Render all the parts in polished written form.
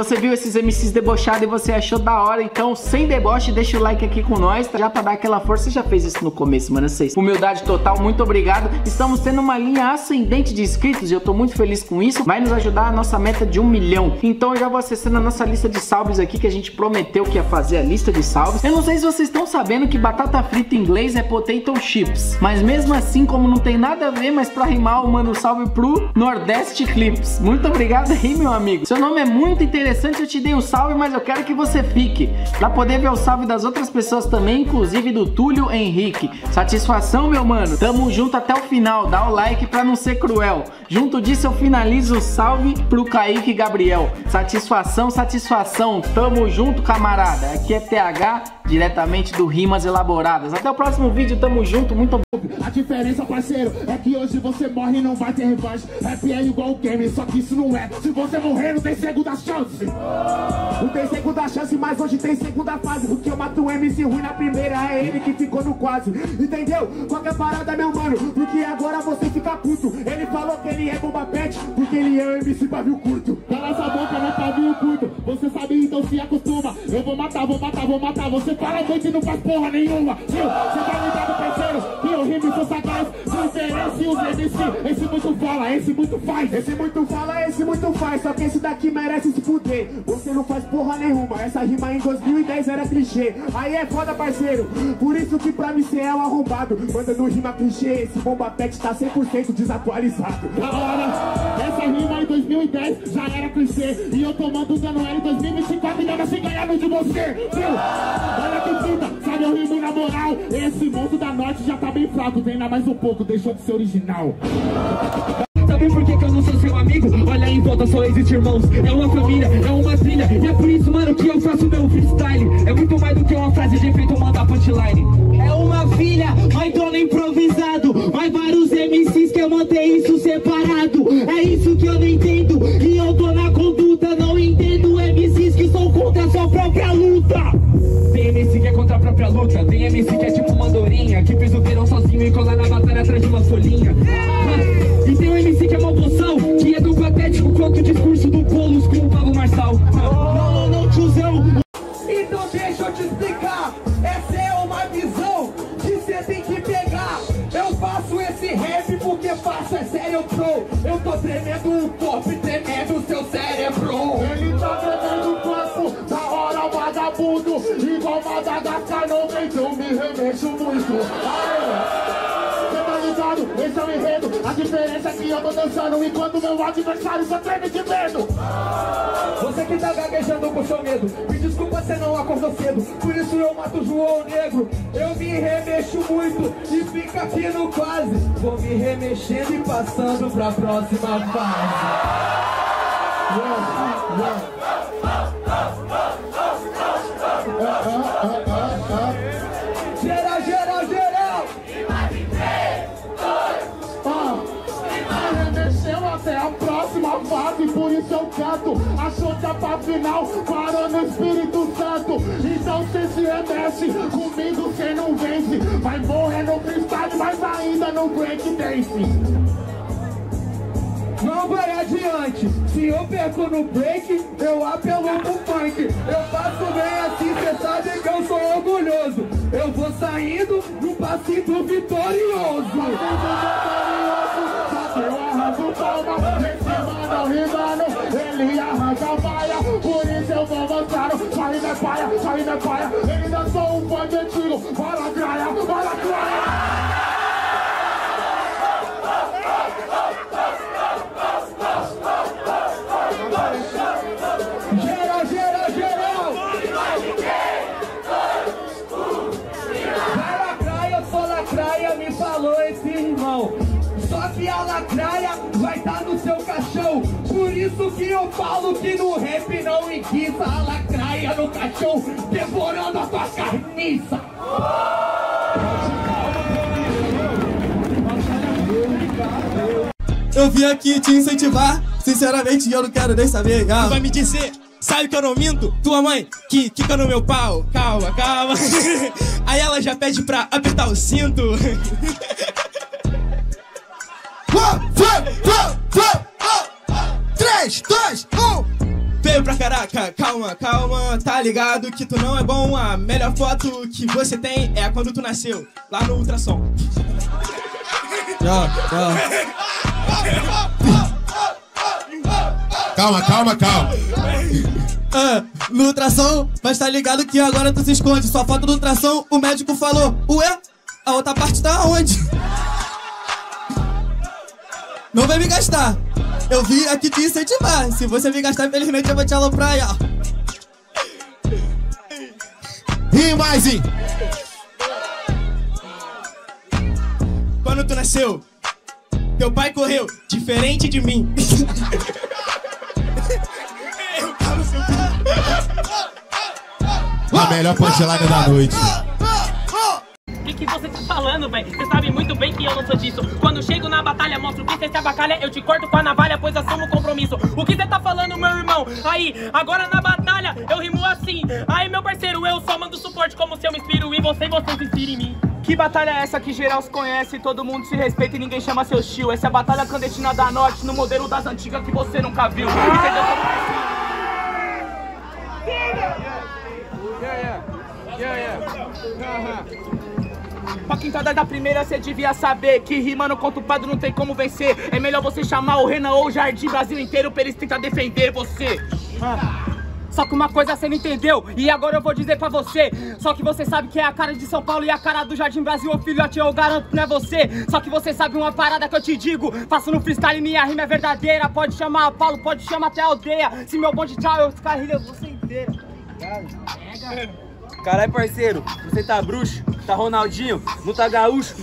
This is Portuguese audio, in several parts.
Você viu esses MCs debochados e você achou da hora, então sem deboche, deixa o like aqui com nós, tá? Já pra dar aquela força, você já fez isso no começo, mano, vocês. Humildade total, muito obrigado. Estamos tendo uma linha ascendente de inscritos e eu tô muito feliz com isso. Vai nos ajudar a nossa meta de 1 milhão. Então eu já vou acessando a nossa lista de salves aqui, que a gente prometeu que ia fazer a lista de salves. Eu não sei se vocês estão sabendo que batata frita em inglês é potato chips, mas mesmo assim, como não tem nada a ver, mas pra rimar, eu mando um salve pro Nordeste Clips. Muito obrigado aí, meu amigo. Seu nome é muito interessante. Eu te dei um salve, mas eu quero que você fique pra poder ver o salve das outras pessoas também, inclusive do Túlio Henrique. Satisfação, meu mano. Tamo junto até o final. Dá o like pra não ser cruel. Junto disso eu finalizo o salve pro Kaique Gabriel. Satisfação, satisfação. Tamo junto, camarada. Aqui é TH, diretamente do Rimas Elaboradas. Até o próximo vídeo, tamo junto. Muito obrigado. A diferença, parceiro, é que hoje você morre e não vai ter revanche. Rap é igual game, só que isso não é. Se você morrer, não tem segunda chance. Não tem segunda chance, mas hoje tem segunda fase. Porque eu mato um MC ruim na primeira, é ele que ficou no quase. Entendeu? Qualquer parada, meu mano, porque agora você fica puto. Ele falou que ele é bomba pet, porque ele é o MC Pavio Curto. Cala essa boca, não é pavio curto. Você sabe, então se acostuma. Eu vou matar, vou matar, vou matar. Você fala doido e não faz porra nenhuma. Você tá ligado, parceiro? Eu rimo, sou sagaz, diferença e os MC. Esse muito fala, esse muito faz. Esse muito fala, esse muito faz. Só que esse daqui merece se fuder. Você não faz porra nenhuma. Essa rima em 2010 era clichê. Aí é foda, parceiro. Por isso que pra mim cê é um arrombado. Mandando rima clichê, esse bomba pet tá 100% desatualizado. Da hora, essa rima em 2010 já era clichê. E eu tomando o Danuel em 2024 e nada se ganhando de você. Olha que fita, sabe, eu rimo na moral. Esse monstro da norte já tá bem fraco, treinar mais um pouco, deixou de ser original. Sabe por que eu não sou seu amigo? Olha em volta, só existe irmãos. É uma família, é uma trilha. E é por isso, mano, que eu faço meu freestyle. É muito mais do que uma frase de efeito ou mandar punchline. É uma filha, mas dona improvisado. Mas vários MCs que eu manter isso separado. É isso que eu não entendo. E eu tô na conduta, não entendo MCs que são contra a sua própria luta. Tem MC que é contra a própria luta. Tem MC que é tipo uma andorinha, que fez o verão sozinho e cola na batalha atrás de uma folhinha. E tem um MC que é uma poção, que é tão patético quanto o discurso do Boulos com o Pablo Marçal. Não, não, tiozão. Então deixa eu te explicar. Essa é uma visão que você tem que pegar. Eu faço esse rap porque faço, é sério, pro. Eu tô tremendo o corpo e tremendo o seu cérebro. Ele tá tremendo o corpo, da hora o vagabundo. Igual Madagascar, não vem, eu me remexo muito. Cê tá ligado? Esse é o enredo. A diferença é que eu tô dançando enquanto meu adversário só treme de medo. Você que tá gaguejando com seu medo, me desculpa, você não acordou cedo. Por isso eu mato o João Negro. Eu me remexo muito e fica aqui no quase. Vou me remexendo e passando pra próxima fase. Geral, geral, geral! E mais em 3, 2, 1. Remexeu até a próxima fase, por isso eu canto. Achou que a pra final parou no Espírito Santo. Então cê se remexe, comigo cê não vence. Vai morrer no freestyle, mas ainda no break dance. Não vai adiante, se eu perco no break, eu apelo pro funk. Eu passo bem assim, cê sabe que eu sou orgulhoso. Eu vou saindo no passinho do Vitorioso. Eu arranco palma, recebando, rimando. Ele arranca a baia, por isso eu vou mostrar. Saindo é paia, saindo é paia. Ele dançou um funk antigo, bora graia, bora graia. Geral, geral, geral! Mais de 3, 2, 1. Vai lacraia, eu sou lacraia, me falou esse irmão. Só que a lacraia vai estar no seu caixão. Por isso que eu falo que no rap não enguiça. A lacraia no caixão, devorando a tua carniça. Eu vim aqui te incentivar, sinceramente eu não quero nem saber, gal. Tu vai me dizer, sabe que eu não minto? Tua mãe, que quica no meu pau. Calma, calma. Aí ela já pede pra apertar o cinto. One, two, 3, 2, 1. feio pra caraca, calma, calma, tá ligado que tu não é bom. A melhor foto que você tem é quando tu nasceu, lá no ultrassom. Calma, calma, calma. No ultrassom, mas tá ligado que agora tu se esconde. Sua foto do ultrassom, o médico falou, ué, a outra parte tá onde? Não vai me gastar. Eu vim aqui te incentivar. Se você me gastar, infelizmente eu vou te aloprar aí, ó. Rimas! Quando tu nasceu, teu pai correu, diferente de mim. A melhor punchline da noite. O que você tá falando, véi? Você sabe muito bem que eu não sou disso. Quando chego na batalha, mostro que cê se abacalha. Eu te corto com a navalha, pois assumo compromisso. O que você tá falando, meu irmão? Aí, agora na batalha, eu rimo assim. Aí, meu parceiro, eu só mando suporte como se eu me inspiro em você e você se inspira em mim. Que batalha é essa que geral se conhece, todo mundo se respeita e ninguém chama seu tio? Essa é a batalha clandestina da Norte, no modelo das antigas que você nunca viu. Entendeu como Pra quem tá da primeira, cê devia saber que rimando contra o Prado não tem como vencer. É melhor você chamar o Renan ou o Jardim Brasil inteiro pra eles tentar defender você. Só que uma coisa você não entendeu, e agora eu vou dizer pra você. Só que você sabe que é a cara de São Paulo e a cara do Jardim Brasil, ô filhote, eu garanto que não é você. Só que você sabe uma parada que eu te digo, faço no freestyle, minha rima é verdadeira. Pode chamar a Paulo, pode chamar até a aldeia. Se meu bonde tchau, eu descarrilho você inteiro. Pega. Caralho, parceiro, você tá bruxo, tá Ronaldinho, não tá gaúcho.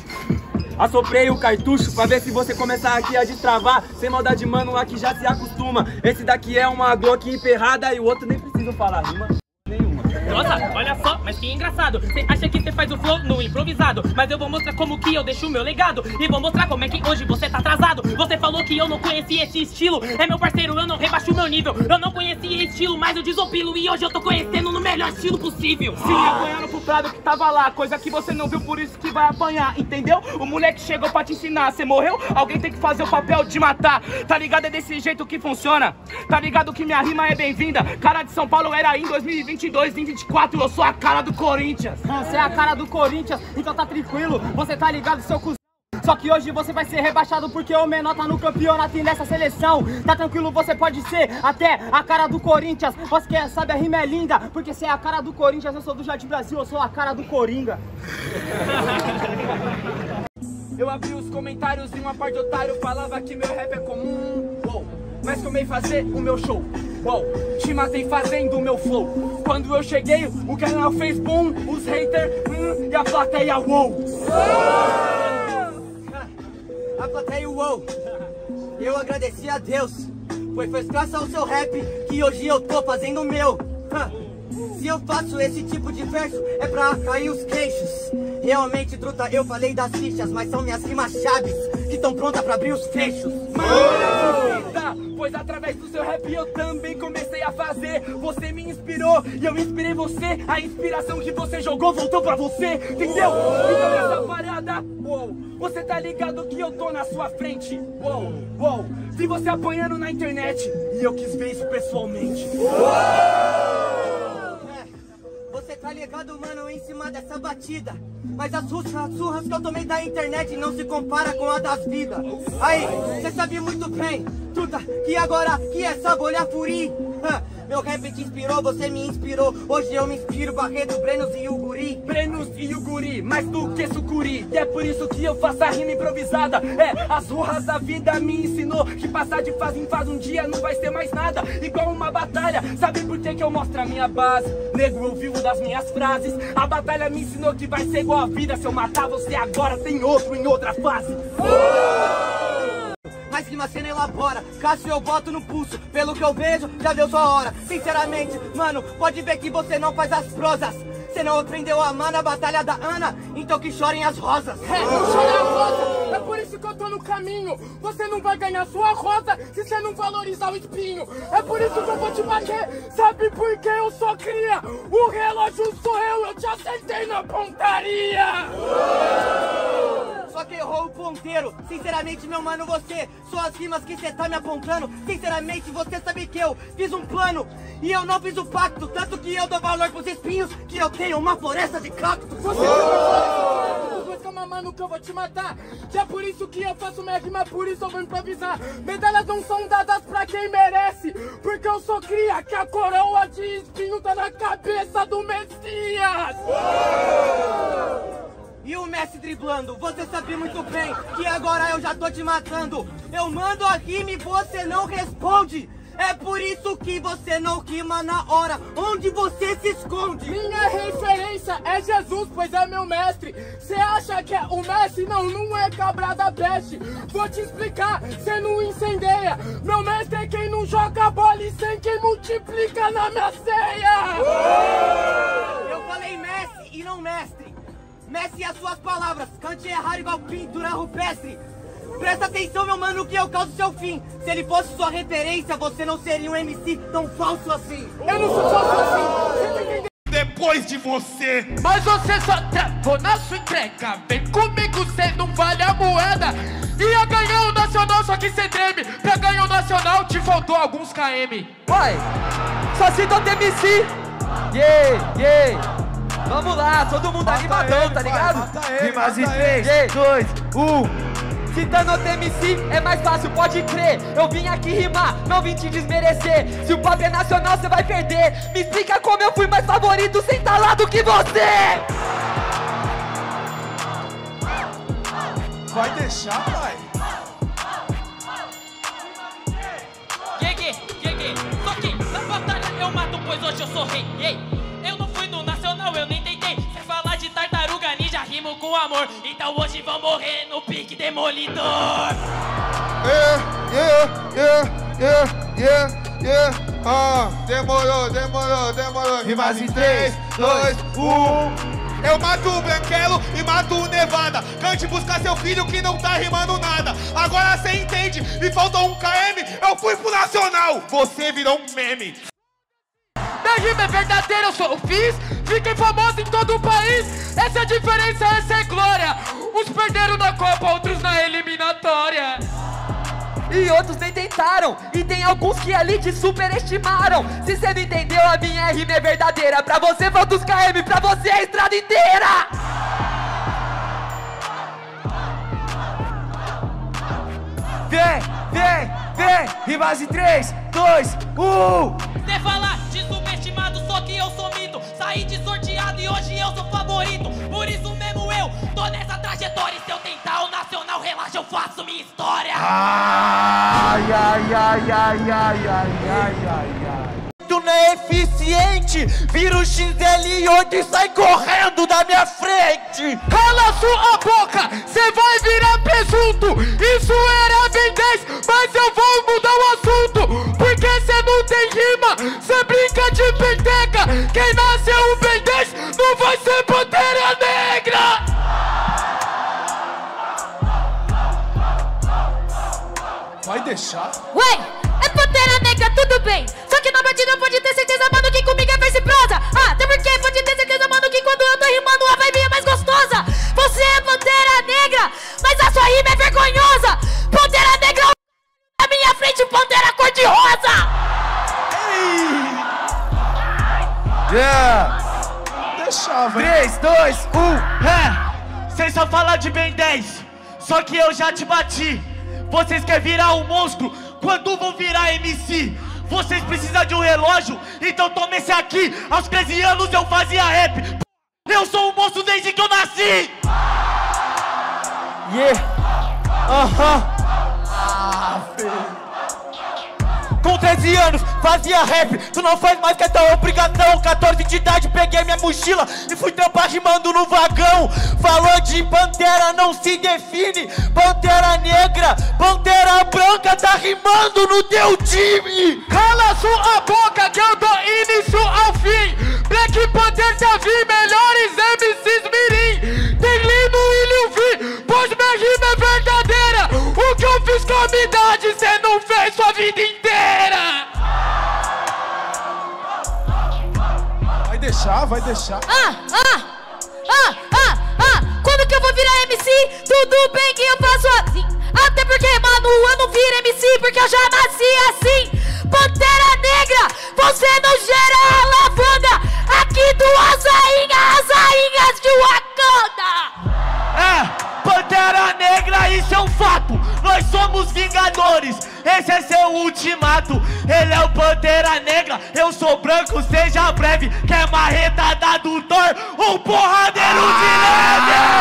Assoprei o cartucho pra ver se você começar aqui a destravar. Sem maldade, mano, aqui já se acostuma. Esse daqui é uma Glock emperrada e o outro nem preciso falar rima nenhuma. Nossa, olha só, mas que engraçado. Você acha que você faz o flow no improvisado, mas eu vou mostrar como que eu deixo o meu legado. E vou mostrar como é que hoje você tá atrasado. Você falou que eu não conhecia esse estilo. É, meu parceiro, eu não rebaixo o meu nível. Eu não conhecia esse estilo, mas eu desopilo. E hoje eu tô conhecendo no melhor estilo possível. Se apanharam pro Prado que tava lá, coisa que você não viu, por isso que vai apanhar, entendeu? O moleque chegou pra te ensinar, você morreu? Alguém tem que fazer o papel de matar. Tá ligado? É desse jeito que funciona. Tá ligado que minha rima é bem-vinda. Cara de São Paulo era em 2022, 2024, eu sou a cara do Corinthians. Você é a cara do Corinthians, então tá tranquilo. Você tá ligado, seu cuzão. Só que hoje você vai ser rebaixado porque o menor tá no campeonato e nessa seleção. Tá tranquilo, você pode ser até a cara do Corinthians. Você que sabe, a rima é linda, porque você é a cara do Corinthians, eu sou do Jardim Brasil, eu sou a cara do Coringa. Eu abri os comentários e uma parte de otário falava que meu rap é comum. Uou. Mas comei fazer o meu show. Uou. Te matei fazendo o meu flow. Quando eu cheguei, o canal fez boom, os haters e a plateia uou. Uou. A plateia uou, eu agradeci a Deus, pois foi graças ao seu rap que hoje eu tô fazendo o meu. Se eu faço esse tipo de verso é pra cair os queixos. Realmente, truta, eu falei das fichas, mas são minhas rimas chaves que estão prontas pra abrir os fechos. Pois através do seu rap eu também comecei a fazer. Você me inspirou e eu inspirei você. A inspiração que você jogou voltou pra você, entendeu? Então essa parada, uou, você tá ligado que eu tô na sua frente. Uou, uou, vi você apanhando na internet e eu quis ver isso pessoalmente. Você tá ligado, mano, em cima dessa batida. Mas as surras que eu tomei da internet não se compara com a das vidas. Aí, você sabe muito bem, truta, que agora que essa bolha furi. Meu rap te inspirou, você me inspirou. Hoje eu me inspiro, Barreto, Brenos e o Guri. Brenos e o Guri, mais do que sucuri. É por isso que eu faço a rima improvisada. É, as urras da vida me ensinou que passar de fase em fase um dia não vai ser mais nada. Igual uma batalha, sabe por que eu mostro a minha base? Nego, eu vivo das minhas frases. A batalha me ensinou que vai ser igual a vida. Se eu matar você agora, tem outro em outra fase. Mas rima cena elabora, Cássio eu boto no pulso. Pelo que eu vejo, já deu sua hora. Sinceramente, mano, pode ver que você não faz as prosas. Você não aprendeu a amar na batalha da Ana, então que chorem as rosas. É, chora a rosa, é por isso que eu tô no caminho. Você não vai ganhar sua rosa se você não valorizar o espinho. É por isso que eu vou te bater, sabe por que eu só cria? O relógio sou eu te acertei na pontaria. só que errou o ponteiro. Sinceramente, meu mano, você, suas rimas que cê tá me apontando, sinceramente, você sabe que eu fiz um plano e eu não fiz o pacto, tanto que eu dou valor pros espinhos, que eu tenho uma floresta de cacto. Você calma, mano, que eu vou te matar. Já por isso que eu faço minha rima, por isso eu vou improvisar. Medalhas não são dadas pra quem merece, porque eu sou cria, que a coroa de espinho tá na cabeça do Messias. E o Messi driblando, você sabe muito bem que agora eu já tô te matando. Eu mando a rima e você não responde. É por isso que você não rima na hora onde você se esconde. Minha referência é Jesus, pois é meu mestre. Cê acha que é o Messi? Não, não é cabra da peste. Vou te explicar, cê não incendeia. Meu mestre é quem não joga bola e sem quem multiplica na minha ceia. Eu falei Messi e não mestre. Messi e as suas palavras, cante errar igual pintura rupestre. Presta atenção, meu mano, que eu causo seu fim. Se ele fosse sua referência, você não seria um MC tão falso assim. Eu não sou falso assim. Você entendeu? Depois de você. Mas você só travou na sua entrega. Vem comigo, cê não vale a moeda. Ia ganhar o Nacional, só que cê treme. Pra ganhar o Nacional, te faltou alguns KM. Vai, só cita o TMC. Yeah, yeah. Vamos lá, todo mundo animadão, tá ligado? Rimas em 3, 2, 1... Citando o TMC é mais fácil, pode crer. Eu vim aqui rimar, não vim te desmerecer. Se o papo é nacional, cê vai perder. Me explica como eu fui mais favorito sem tá lá do que você. Vai deixar, pai? Só que na batalha eu mato, pois hoje eu sou rei. Eu não fui no nacional, eu nem tentei. Cê falar de tartaruga ninja, rimo com amor. Então hoje vão morrer no pique demolidor. Ah, demorou. Rimas em 3, 2, 1. Eu mato o Branquelo e mato o Nevada. Cante buscar seu filho que não tá rimando nada. Agora cê entende, me faltou um KM. Eu fui pro Nacional, você virou um meme. Minha rima é verdadeira, eu sou o Fizz. Fiquei famoso em todo o país. Essa é a diferença, essa é glória. Uns perderam na Copa, outros na eliminatória. E outros nem tentaram. E tem alguns que ali te superestimaram. Se você não entendeu, a minha rima é verdadeira. Pra você falta os KM, pra você a estrada inteira. Vem, rimas em 3, 2, 1. Você fala de subestimado, só que eu sou mito. Saí de sorteado e hoje eu sou favorito. Por isso mesmo eu tô nessa trajetória. E se eu tentar o nacional, relaxa, eu faço minha história. Tu não é eficiente. Vira o XL8 e sai correndo da minha frente. Cala sua boca, cê vai virar presunto. Isso era Ben 10, mas eu vou mudar o assunto. Porque cê não tem rima, cê brinca de peteca. Quem nasceu o Ben 10 não vai ser Pantera Negra. Vai deixar? Ué, é Pantera Negra, tudo bem. Só que na batida pode ter certeza, mano, que comigo é verso e prosa. Ah, até porque pode ter certeza, mano, que quando eu tô rimando a vibe é mais gostosa. Você é Pantera Negra, mas a sua rima é vergonhosa. Pantera Negra na minha frente, Pantera cor-de-rosa. Ei! Yeah! Deixava. 3, 2, 1, é! Cês só falam de Ben 10, só que eu já te bati. Vocês querem virar um monstro, quando vão virar MC? Vocês precisam de um relógio, então toma esse aqui. Aos 13 anos eu fazia rap. Eu sou um monstro desde que eu nasci. Yeah. Com 13 anos fazia rap, tu não faz mais que a tua obrigação. 14 de idade peguei minha mochila e fui trampar rimando no vagão. Falou de Pantera, não se define. Pantera Negra, Pantera Branca, tá rimando no teu time. Cala sua boca que eu dou início ao fim. Black Panther, Davi, melhores MCs mirim. Tem Lino e Lil V, pois minha rima é verdadeira. O que eu fiz com a minha idade, cê não fez sua vida inteira. Vai deixar. Quando que eu vou virar MC, tudo bem que eu faço assim. Até porque, mano, eu não viro MC porque eu já nasci assim. Pantera Negra, você não gera a alavanca aqui do Azainha, as rainhas de Wakanda. É, Pantera Negra, isso é um fato. Nós somos vingadores, esse é seu ultimato. Ele é o Pantera Negra, eu sou branco, seja breve. Que é marreta da do Thor, um porradeiro de leve.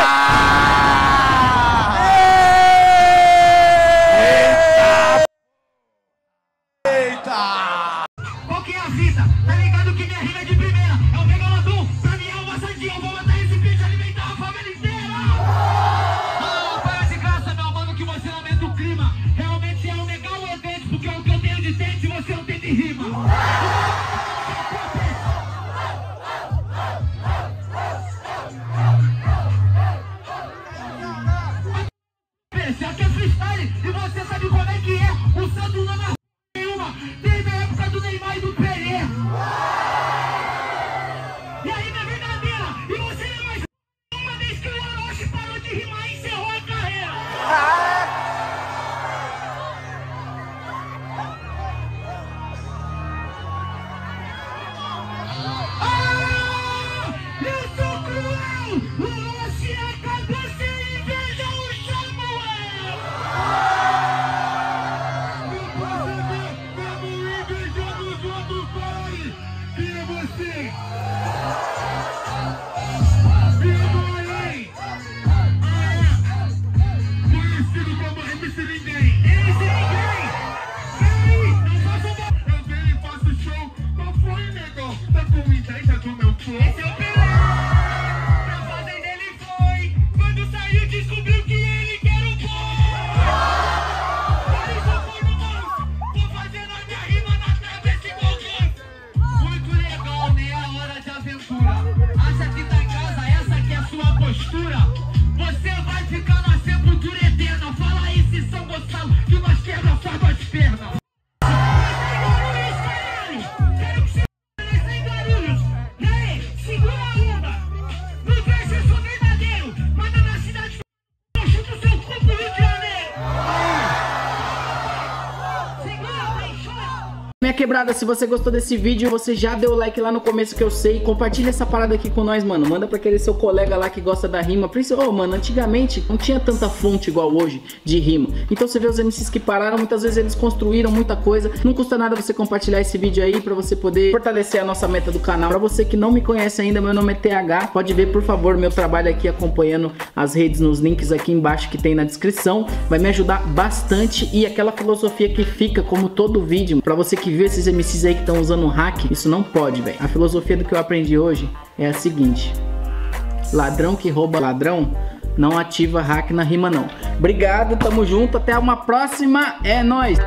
Eita! Qual que é a vida? Tá ligado que minha rima é de primeira. É o megalodon, pra mim é uma sardinha. Eu vou matar esse bicho e alimentar a família inteira. Não, para de graça, meu mano, que você aumenta o clima. Realmente é um megalodente, porque é o que eu tenho de dente e você não tem de rima. Esse aqui é freestyle e você sabe como é que é. O Santo não é nenhuma. Desde a época do Neymar e do Pelé. E aí é verdadeira. E você não é mais uma vez que o Orochi parou de rimar e encerrou a carreira. Eu sou cruel. O Orochi acabou sem inveja. O Samuel. Quebrada, se você gostou desse vídeo, você já deu o like lá no começo que eu sei. Compartilha essa parada aqui com nós, mano. Manda pra aquele seu colega lá que gosta da rima. Ô, mano, antigamente não tinha tanta fonte igual hoje de rima. Então você vê os MCs que pararam, muitas vezes eles construíram muita coisa. Não custa nada você compartilhar esse vídeo aí pra você poder fortalecer a nossa meta do canal. Pra você que não me conhece ainda, meu nome é TH. Pode ver, por favor, meu trabalho aqui acompanhando as redes nos links aqui embaixo que tem na descrição. Vai me ajudar bastante. E aquela filosofia que fica como todo vídeo, pra você que vê esses MCs aí que estão usando hack, isso não pode, velho. A filosofia do que eu aprendi hoje é a seguinte: ladrão que rouba ladrão não ativa hack na rima, não. Obrigado, tamo junto, até uma próxima, é nóis!